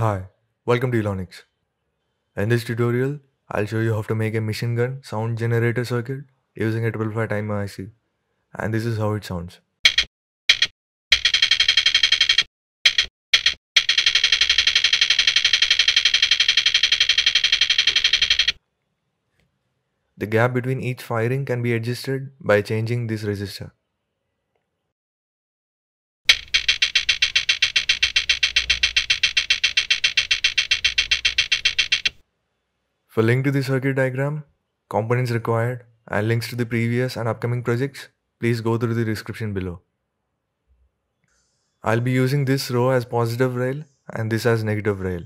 Hi, welcome to Elonics. In this tutorial, I'll show you how to make a machine gun sound generator circuit using a 555 timer IC. And this is how it sounds. The gap between each firing can be adjusted by changing this resistor. For link to the circuit diagram, components required, and links to the previous and upcoming projects, please go through the description below. I'll be using this row as positive rail and this as negative rail.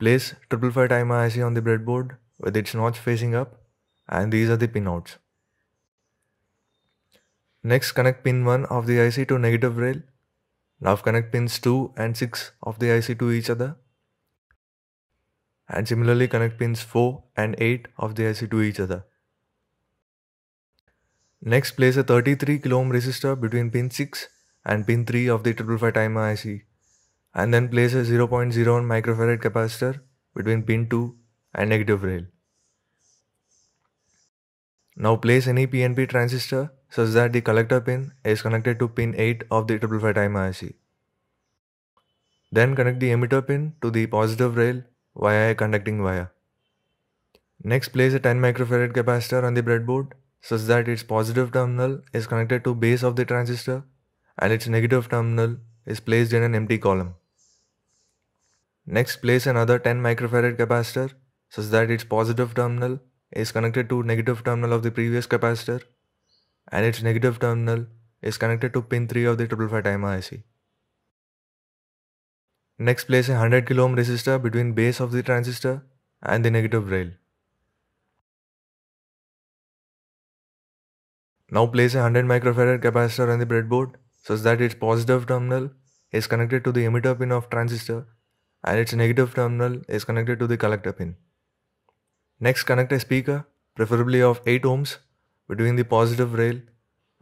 Place 555 timer IC on the breadboard with its notch facing up, and these are the pinouts. Next, connect pin 1 of the IC to negative rail. Now connect pins 2 and 6 of the IC to each other. And similarly connect pins 4 and 8 of the IC to each other. Next, place a 33 kilo ohm resistor between pin 6 and pin 3 of the 555 timer IC, and then place a 0.01 microfarad capacitor between pin 2 and negative rail. Now place any PNP transistor such that the collector pin is connected to pin 8 of the 555 timer IC. Then connect the emitter pin to the positive rail via a conducting wire. Next, place a 10 microfarad capacitor on the breadboard such that its positive terminal is connected to base of the transistor and its negative terminal is placed in an empty column. Next, place another 10 microfarad capacitor such that its positive terminal is connected to negative terminal of the previous capacitor and its negative terminal is connected to pin 3 of the 555 timer IC. Next, place a 100 kilo ohm resistor between base of the transistor and the negative rail. Now place a 100 microfarad capacitor on the breadboard such that its positive terminal is connected to the emitter pin of transistor and its negative terminal is connected to the collector pin. Next, connect a speaker, preferably of 8 ohms, between the positive rail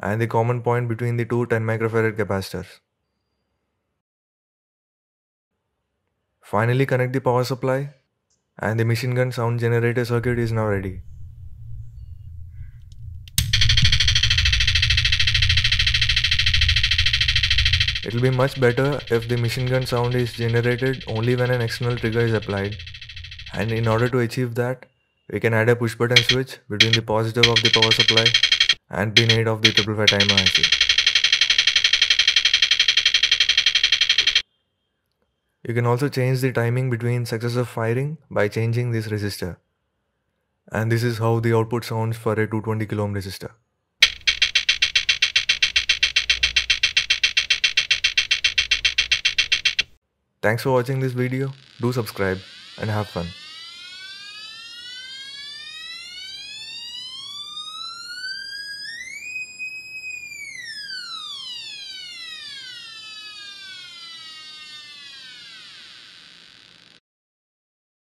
and the common point between the two 10 microfarad capacitors. Finally, connect the power supply and the machine gun sound generator circuit is now ready. It will be much better if the machine gun sound is generated only when an external trigger is applied, and in order to achieve that, we can add a push button switch between the positive of the power supply and pin 8 of the 555 timer IC. You can also change the timing between successive firing by changing this resistor. And this is how the output sounds for a 220 kilo ohm resistor. Thanks for watching this video. Do subscribe and have fun.